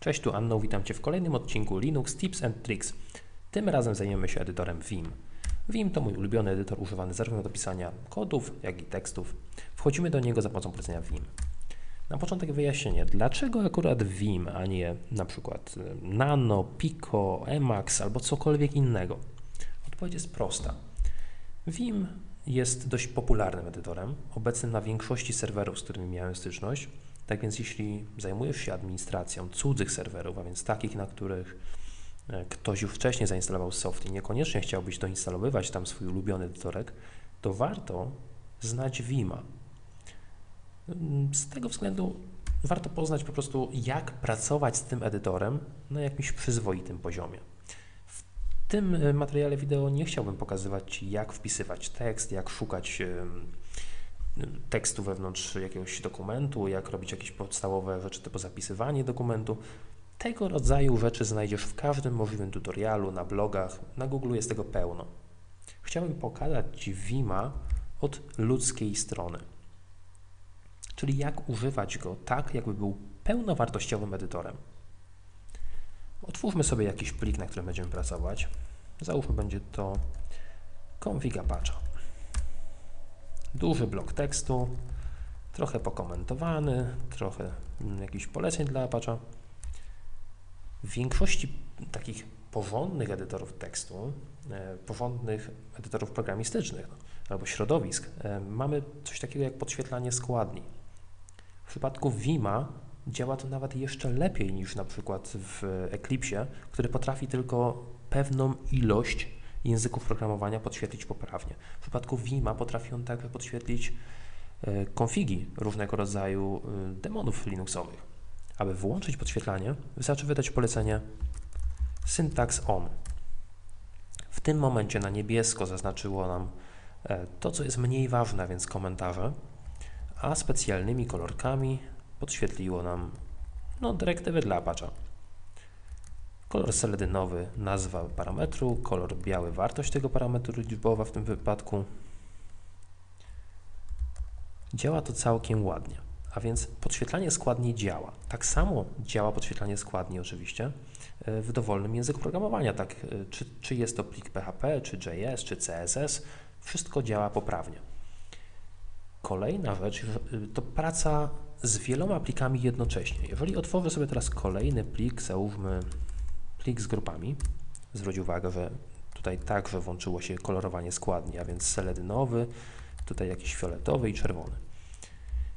Cześć, tu Unknow, witam Cię w kolejnym odcinku Linux Tips and Tricks. Tym razem zajmiemy się edytorem Vim. Vim to mój ulubiony edytor używany zarówno do pisania kodów, jak i tekstów. Wchodzimy do niego za pomocą polecenia Vim. Na początek wyjaśnienie, dlaczego akurat Vim, a nie na przykład Nano, Pico, Emacs albo cokolwiek innego? Odpowiedź jest prosta. Vim jest dość popularnym edytorem, obecnym na większości serwerów, z którymi miałem styczność. Tak więc jeśli zajmujesz się administracją cudzych serwerów, a więc takich, na których ktoś już wcześniej zainstalował soft i niekoniecznie chciałbyś doinstalowywać tam swój ulubiony edytorek, to warto znać Vima. Z tego względu warto poznać po prostu, jak pracować z tym edytorem na jakimś przyzwoitym poziomie. W tym materiale wideo nie chciałbym pokazywać Ci, jak wpisywać tekst, jak szukać tekstu wewnątrz jakiegoś dokumentu, jak robić jakieś podstawowe rzeczy typu zapisywanie dokumentu. Tego rodzaju rzeczy znajdziesz w każdym możliwym tutorialu, na blogach, na Google jest tego pełno. Chciałbym pokazać Ci Vima od ludzkiej strony, czyli jak używać go tak, jakby był pełnowartościowym edytorem. Otwórzmy sobie jakiś plik, na którym będziemy pracować. Załóżmy, będzie to config Apache. Duży blok tekstu, trochę pokomentowany, trochę jakichś poleceń dla Apache. W większości takich porządnych edytorów tekstu, porządnych edytorów programistycznych albo środowisk mamy coś takiego jak podświetlanie składni. W przypadku Vima działa to nawet jeszcze lepiej niż na przykład w Eclipse, który potrafi tylko pewną ilość języków programowania podświetlić poprawnie. W przypadku Vima potrafi on także podświetlić konfigi różnego rodzaju demonów linuxowych. Aby włączyć podświetlanie, wystarczy wydać polecenie syntax on. W tym momencie na niebiesko zaznaczyło nam to, co jest mniej ważne, więc komentarze, a specjalnymi kolorkami podświetliło nam dyrektywy dla Apache. Kolor seledynowy, nazwa parametru, kolor biały, wartość tego parametru liczbowa w tym wypadku. Działa to całkiem ładnie, a więc podświetlanie składni działa. Tak samo działa podświetlanie składni oczywiście w dowolnym języku programowania, tak, czy jest to plik PHP, czy JS, czy CSS, wszystko działa poprawnie. Kolejna rzecz to praca z wieloma plikami jednocześnie. Jeżeli otworzę sobie teraz kolejny plik, załóżmy plik z grupami. Zwróć uwagę, że tutaj także włączyło się kolorowanie składni, a więc seledynowy, tutaj jakiś fioletowy i czerwony.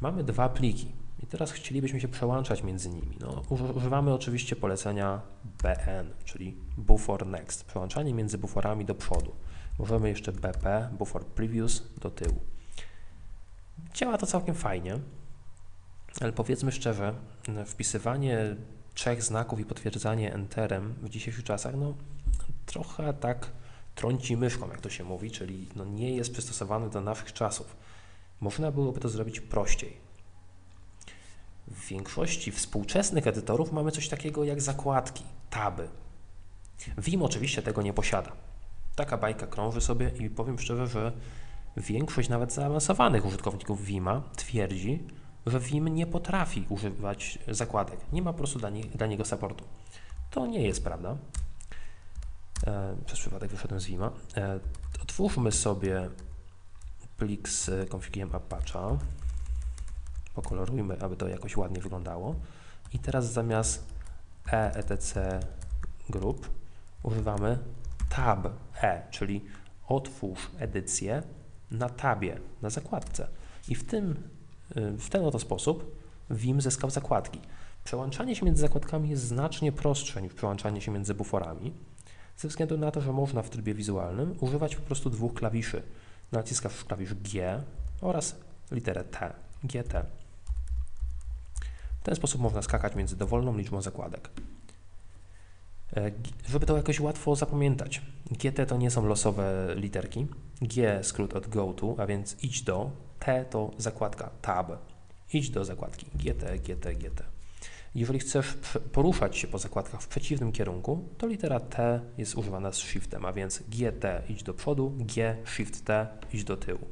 Mamy dwa pliki i teraz chcielibyśmy się przełączać między nimi. Używamy oczywiście polecenia bn, czyli bufor next, przełączanie między buforami do przodu. Możemy jeszcze bp, bufor previous do tyłu. Działa to całkiem fajnie, ale powiedzmy szczerze, wpisywanie 3 znaków i potwierdzanie enterem w dzisiejszych czasach trochę tak trąci myszką, jak to się mówi, czyli nie jest przystosowany do naszych czasów. Można byłoby to zrobić prościej. W większości współczesnych edytorów mamy coś takiego jak zakładki, taby. Vim oczywiście tego nie posiada. Taka bajka krąży sobie i powiem szczerze, że większość nawet zaawansowanych użytkowników Vima twierdzi, że Vim nie potrafi używać zakładek, nie ma po prostu dla niego supportu. To nie jest prawda. Przez przypadek wyszedłem z Vima. Otwórzmy sobie plik z konfigiem Apache. Pokolorujmy, aby to jakoś ładnie wyglądało. I teraz zamiast etc group używamy tab e, czyli otwórz edycję na tabie, na zakładce. I w ten oto sposób Vim zyskał zakładki. Przełączanie się między zakładkami jest znacznie prostsze niż przełączanie się między buforami, ze względu na to, że można w trybie wizualnym używać po prostu dwóch klawiszy. Naciskasz klawisz G oraz literę T, GT. W ten sposób można skakać między dowolną liczbą zakładek. Żeby to jakoś łatwo zapamiętać, GT to nie są losowe literki. G skrót od go to, a więc idź do, T to zakładka, tab, idź do zakładki, GT, GT, GT. Jeżeli chcesz poruszać się po zakładkach w przeciwnym kierunku, to litera T jest używana z shiftem, a więc GT idź do przodu, G, shift T idź do tyłu.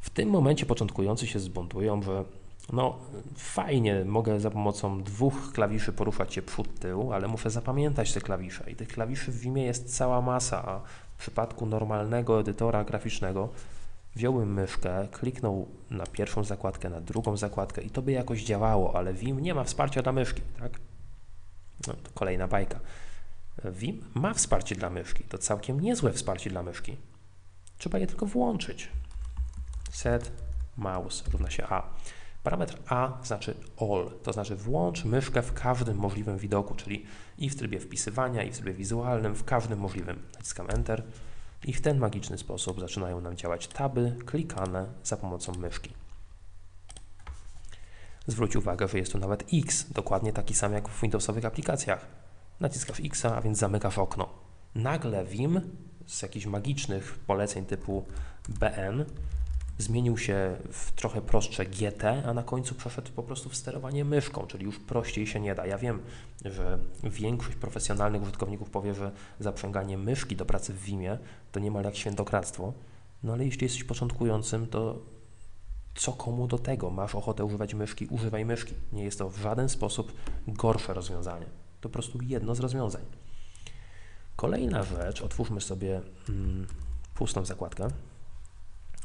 W tym momencie początkujący się zbuntują, że No fajnie, mogę za pomocą dwóch klawiszy poruszać się przód-tył, ale muszę zapamiętać te klawisze i tych klawiszy w Vimie jest cała masa, a w przypadku normalnego edytora graficznego wziąłbym myszkę, kliknął na pierwszą zakładkę, na drugą zakładkę i to by jakoś działało, ale Vim nie ma wsparcia dla myszki, tak? No, to kolejna bajka. Vim ma wsparcie dla myszki, to całkiem niezłe wsparcie dla myszki. Trzeba je tylko włączyć. Set mouse równa się A. Parametr A znaczy all, to znaczy włącz myszkę w każdym możliwym widoku, czyli i w trybie wpisywania, i w trybie wizualnym, w każdym możliwym. Naciskam Enter i w ten magiczny sposób zaczynają nam działać taby klikane za pomocą myszki. Zwróć uwagę, że jest tu nawet X, dokładnie taki sam jak w Windowsowych aplikacjach. Naciskasz X, a więc zamykasz okno. Nagle Vim z jakichś magicznych poleceń typu BN zmienił się w trochę prostsze GT, a na końcu przeszedł po prostu w sterowanie myszką, czyli już prościej się nie da. Ja wiem, że większość profesjonalnych użytkowników powie, że zaprzęganie myszki do pracy w Vimie to niemal jak świętokradztwo, no ale jeśli jesteś początkującym, to co komu do tego? Masz ochotę używać myszki, używaj myszki. Nie jest to w żaden sposób gorsze rozwiązanie. To po prostu jedno z rozwiązań. Kolejna rzecz, otwórzmy sobie pustą zakładkę.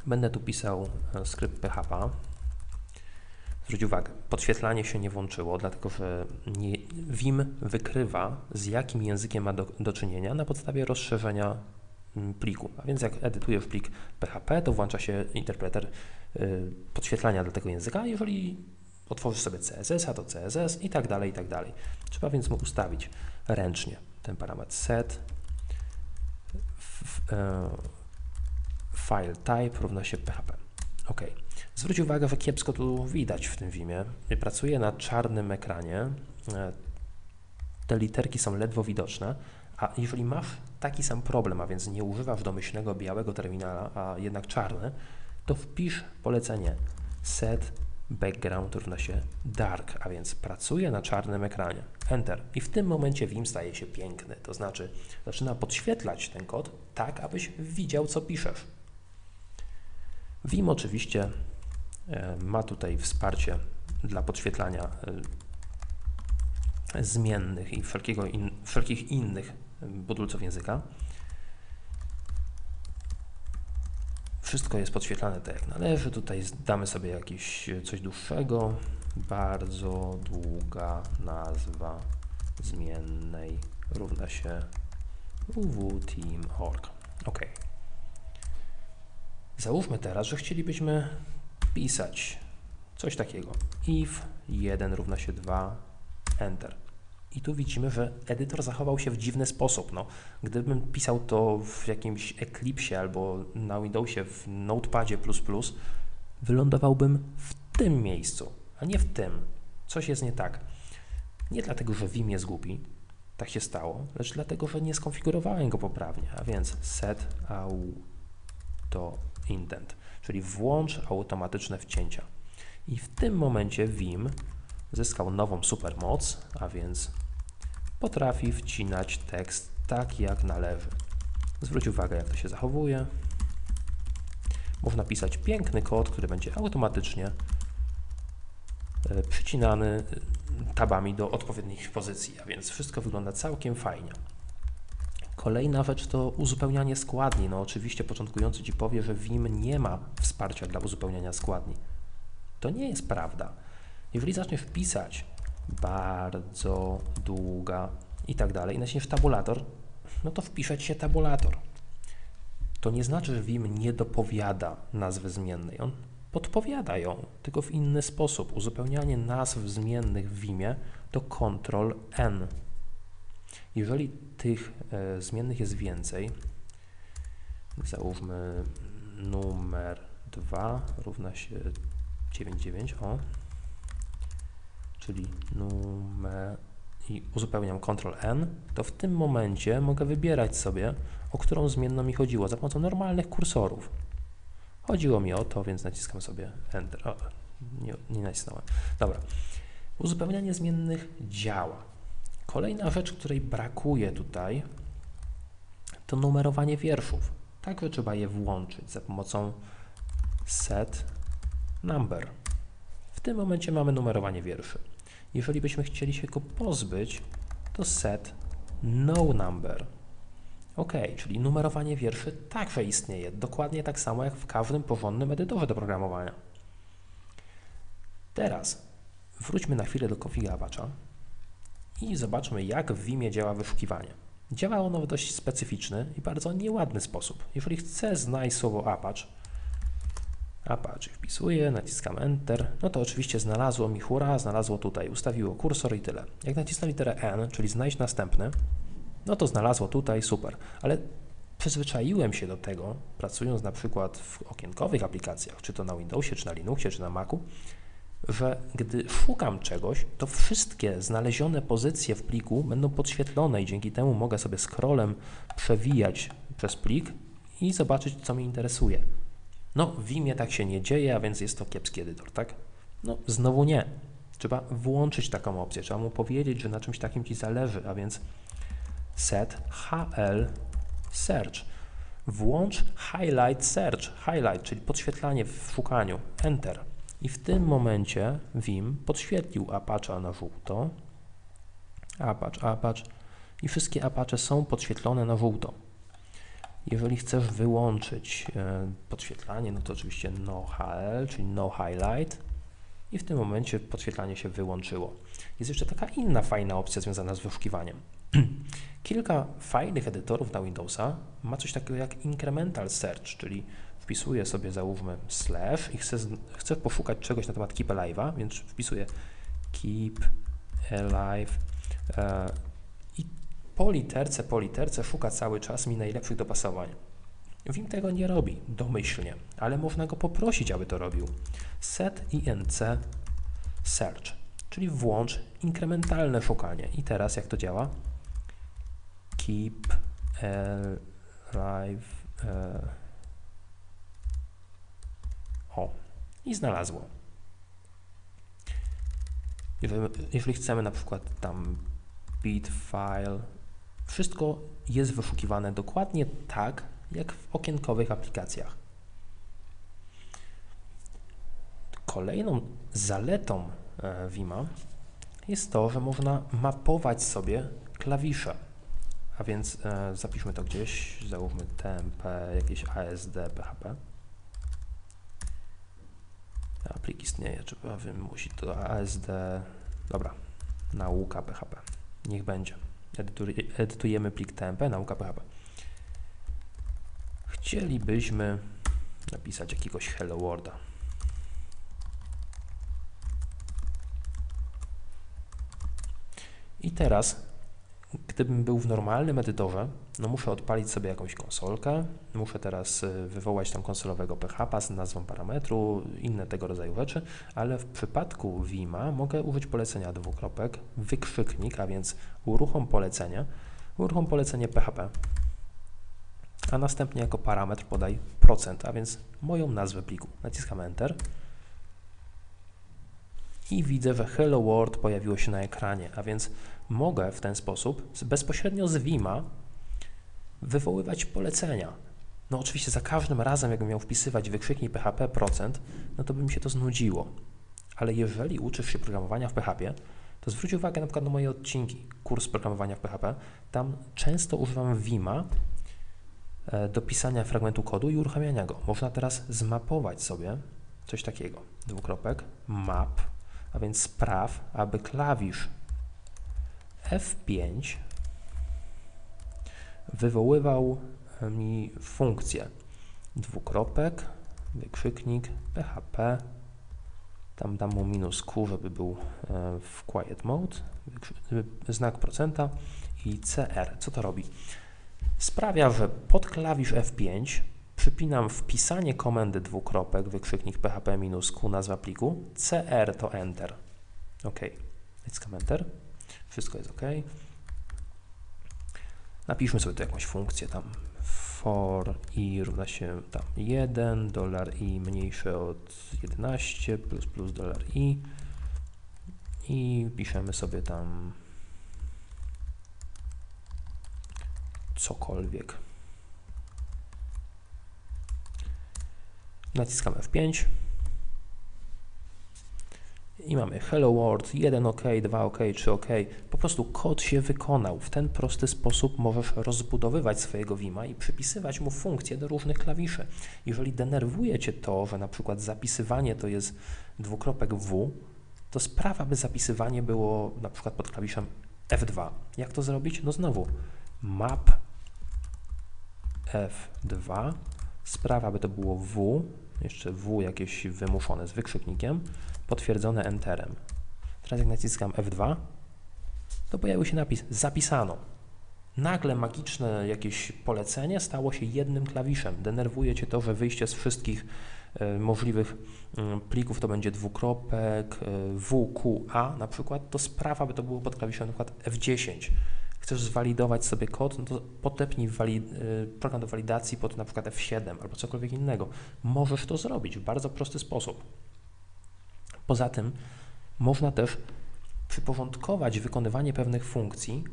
Będę tu pisał skrypt PHP. Zwróć uwagę, podświetlanie się nie włączyło, dlatego że Vim wykrywa, z jakim językiem ma do czynienia na podstawie rozszerzenia pliku. A więc jak edytujesz plik PHP, to włącza się interpreter podświetlania dla tego języka. Jeżeli otworzysz sobie CSS, a to CSS i tak dalej, i tak dalej. Trzeba więc mu ustawić ręcznie ten parametr set. File type równa się PHP. OK. Zwróć uwagę, że kiepsko tu widać w tym Vimie. Pracuję na czarnym ekranie. Te literki są ledwo widoczne, a jeżeli masz taki sam problem, a więc nie używasz domyślnego białego terminala, a jednak czarny, to wpisz polecenie set background równa się dark, a więc pracuję na czarnym ekranie. Enter. I w tym momencie Vim staje się piękny, to znaczy zaczyna podświetlać ten kod tak, abyś widział, co piszesz. Vim oczywiście ma tutaj wsparcie dla podświetlania zmiennych i wszelkich innych budulców języka. Wszystko jest podświetlane tak jak należy. Tutaj damy sobie jakieś coś dłuższego. Bardzo długa nazwa zmiennej równa się UW-TEAM.org. OK. Załóżmy teraz, że chcielibyśmy pisać coś takiego. If 1 równa się 2, enter. I tu widzimy, że edytor zachował się w dziwny sposób. No, gdybym pisał to w jakimś Eclipse albo na Windowsie w Notepadzie++, wylądowałbym w tym miejscu, a nie w tym. Coś jest nie tak. Nie dlatego, że Vim jest głupi, tak się stało, lecz dlatego, że nie skonfigurowałem go poprawnie. A więc set auto intent, czyli włącz automatyczne wcięcia. I w tym momencie Vim zyskał nową supermoc, a więc potrafi wcinać tekst tak jak należy. Zwróć uwagę, jak to się zachowuje. Można pisać piękny kod, który będzie automatycznie przycinany tabami do odpowiednich pozycji, a więc wszystko wygląda całkiem fajnie. Kolejna rzecz to uzupełnianie składni. No oczywiście początkujący Ci powie, że Vim nie ma wsparcia dla uzupełniania składni. To nie jest prawda. Jeżeli zaczniesz pisać bardzo długa i tak dalej i naciśniesz tabulator, no to wpisze Ci się tabulator. To nie znaczy, że Vim nie dopowiada nazwy zmiennej. On podpowiada ją, tylko w inny sposób. Uzupełnianie nazw zmiennych w Vimie to Ctrl+N. Jeżeli tych zmiennych jest więcej, załóżmy numer 2 równa się 99, o, czyli numer i uzupełniam Ctrl+N, to w tym momencie mogę wybierać sobie, o którą zmienną mi chodziło za pomocą normalnych kursorów. Chodziło mi o to, więc naciskam sobie Enter. O, nie nacisnąłem. Dobra. Uzupełnianie zmiennych działa. Kolejna rzecz, której brakuje tutaj, to numerowanie wierszów. Także trzeba je włączyć za pomocą set number. W tym momencie mamy numerowanie wierszy. Jeżeli byśmy chcieli się go pozbyć, to set no number. OK, czyli numerowanie wierszy także istnieje, dokładnie tak samo jak w każdym porządnym edytorze do programowania. Teraz wróćmy na chwilę do konfiguracza i zobaczmy, jak w Vimie działa wyszukiwanie. Działa ono w dość specyficzny i bardzo nieładny sposób. Jeżeli chcę znaleźć słowo Apache wpisuję, naciskam Enter, no to oczywiście znalazło mi hura, znalazło tutaj, ustawiło kursor i tyle. Jak nacisnę literę N, czyli znajdź następny, no to znalazło tutaj, super, ale przyzwyczaiłem się do tego, pracując na przykład w okienkowych aplikacjach, czy to na Windowsie, czy na Linuxie, czy na Macu, że gdy szukam czegoś, to wszystkie znalezione pozycje w pliku będą podświetlone i dzięki temu mogę sobie scrollem przewijać przez plik i zobaczyć, co mnie interesuje. No, w Vimie tak się nie dzieje, a więc jest to kiepski edytor, tak? No, znowu nie. Trzeba włączyć taką opcję, trzeba mu powiedzieć, że na czymś takim ci zależy, a więc set HL search. Włącz highlight search, highlight, czyli podświetlanie w szukaniu, enter. I w tym momencie Vim podświetlił Apache'a na żółto, Apache i wszystkie Apache są podświetlone na żółto. Jeżeli chcesz wyłączyć podświetlanie, no to oczywiście no HL, czyli no highlight i w tym momencie podświetlanie się wyłączyło. Jest jeszcze taka inna fajna opcja związana z wyszukiwaniem. Kilka fajnych edytorów na Windowsa ma coś takiego jak incremental search, czyli wpisuję sobie załóżmy slash i chcę poszukać czegoś na temat Keep Alive'a, więc wpisuję Keep Alive i po literce szuka cały czas mi najlepszych dopasowań. Vim tego nie robi domyślnie, ale można go poprosić, aby to robił. Set inc search, czyli włącz inkrementalne szukanie. I teraz jak to działa? Keep alive. O, i znalazło. Jeżeli chcemy na przykład tam bit file, wszystko jest wyszukiwane dokładnie tak, jak w okienkowych aplikacjach. Kolejną zaletą Vima jest to, że można mapować sobie klawisze. A więc zapiszmy to gdzieś, załóżmy TMP, jakieś ASD, PHP. Aplik istnieje, trzeba wymusić to ASD, dobra, nauka PHP, niech będzie. Edytujemy plik TMP, nauka PHP. Chcielibyśmy napisać jakiegoś Hello Worlda. I teraz, gdybym był w normalnym edytorze, no muszę odpalić sobie jakąś konsolkę, muszę teraz wywołać tam konsolowego PHP z nazwą parametru, inne tego rodzaju rzeczy, ale w przypadku Vima mogę użyć polecenia dwukropek, wykrzyknik, a więc uruchom polecenie PHP, a następnie jako parametr podaj %, a więc moją nazwę pliku. Naciskam Enter. I widzę, że Hello World pojawiło się na ekranie, a więc mogę w ten sposób bezpośrednio z Vima wywoływać polecenia. No oczywiście za każdym razem, jakbym miał wpisywać wykrzyknik PHP %, no to by mi się to znudziło. Ale jeżeli uczysz się programowania w PHP, to zwróć uwagę na przykład na moje odcinki, kurs programowania w PHP. Tam często używam Vima do pisania fragmentu kodu i uruchamiania go. Można teraz zmapować sobie coś takiego, dwukropek, map, a więc spraw, aby klawisz F5 wywoływał mi funkcję dwukropek, wykrzyknik, PHP, tam dam mu -Q, żeby był w quiet mode, znak procenta i CR. Co to robi? Sprawia, że pod klawisz F5 przypinam wpisanie komendy dwukropek, wykrzyknik, PHP -Q, nazwa pliku, CR to Enter. OK, naciskam Enter. Wszystko jest OK. Napiszmy sobie tu jakąś funkcję tam for i równa się tam 1, $i mniejsze od 11 plus $i i piszemy sobie tam cokolwiek. Naciskam F5. i mamy hello world, 1 OK, 2 OK, 3 OK. Po prostu kod się wykonał. W ten prosty sposób możesz rozbudowywać swojego Vima i przypisywać mu funkcje do różnych klawiszy. Jeżeli denerwuje Cię to, że na przykład zapisywanie to jest /W, to sprawa, by zapisywanie było na przykład pod klawiszem F2. Jak to zrobić? No znowu map F2, sprawa, by to było W, jeszcze W jakieś wymuszone z wykrzyknikiem, potwierdzone Enterem. Teraz jak naciskam F2, to pojawił się napis zapisano. Nagle magiczne jakieś polecenie stało się jednym klawiszem. Denerwuje Cię to, że wyjście z wszystkich możliwych plików to będzie /, WQA na przykład, to sprawa, by to było pod klawiszem na przykład F10. Chcesz zwalidować sobie kod, no to podepnij program do walidacji pod na przykład F7 albo cokolwiek innego. Możesz to zrobić w bardzo prosty sposób. Poza tym można też przyporządkować wykonywanie pewnych funkcji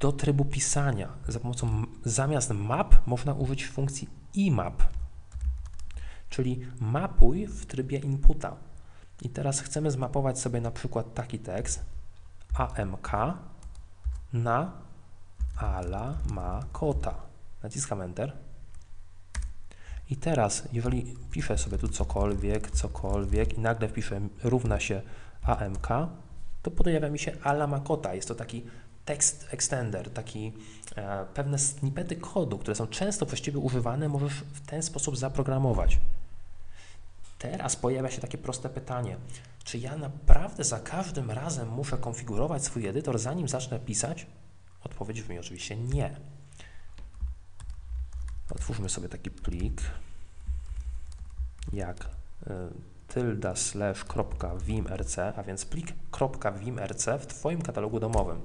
do trybu pisania. Za pomocą, zamiast map można użyć funkcji imap, czyli mapuj w trybie inputa. I teraz chcemy zmapować sobie na przykład taki tekst AMK na Ala ma kota. Naciskam Enter. I teraz, jeżeli piszę sobie tu cokolwiek i nagle wpiszę = AMK, to pojawia mi się Ala ma kota. Jest to taki tekst extender, taki pewne snippety kodu, które są często przez Ciebie używane, możesz w ten sposób zaprogramować. Teraz pojawia się takie proste pytanie, czy ja naprawdę za każdym razem muszę konfigurować swój edytor, zanim zacznę pisać? Odpowiedź brzmi oczywiście nie. Otwórzmy sobie taki plik jak /vimrc, a więc plik .vimrc w Twoim katalogu domowym.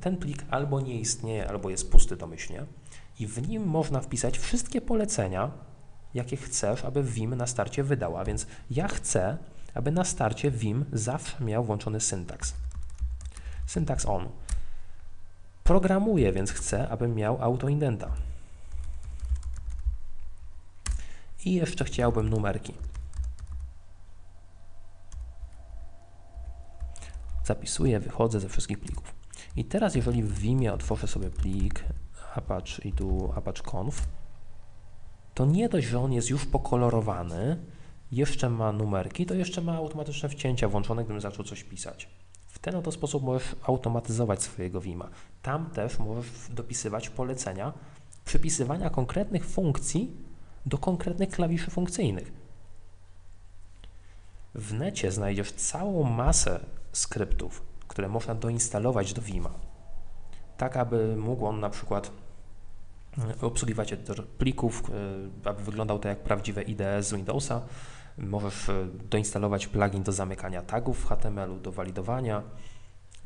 Ten plik albo nie istnieje, albo jest pusty domyślnie i w nim można wpisać wszystkie polecenia, jakie chcesz, aby Vim na starcie wydał. A więc ja chcę, aby na starcie Vim zawsze miał włączony syntaks. Syntaks on. Programuję, więc chcę, aby miał autoindenta. I jeszcze chciałbym numerki. Zapisuję, wychodzę ze wszystkich plików. I teraz, jeżeli w Vimie otworzę sobie plik Apache i tu apache.conf, to nie dość, że on jest już pokolorowany, jeszcze ma numerki, to jeszcze ma automatyczne wcięcia włączone, gdybym zaczął coś pisać. W ten oto sposób możesz automatyzować swojego Vima. Tam też możesz dopisywać polecenia przypisywania konkretnych funkcji do konkretnych klawiszy funkcyjnych. W necie znajdziesz całą masę skryptów, które można doinstalować do Vima, tak aby mógł on na przykład obsługiwać edytor plików, aby wyglądał to jak prawdziwe IDE z Windowsa. Możesz doinstalować plugin do zamykania tagów w HTML-u, do walidowania.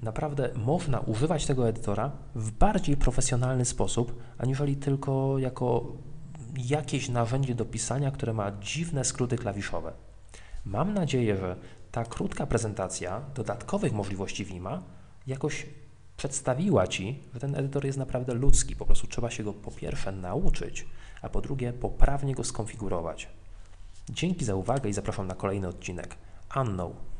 Naprawdę można używać tego edytora w bardziej profesjonalny sposób, aniżeli tylko jako jakieś narzędzie do pisania, które ma dziwne skróty klawiszowe. Mam nadzieję, że ta krótka prezentacja dodatkowych możliwości Vima jakoś przedstawiła Ci, że ten edytor jest naprawdę ludzki, po prostu trzeba się go po pierwsze nauczyć, a po drugie poprawnie go skonfigurować. Dzięki za uwagę i zapraszam na kolejny odcinek. Unknow.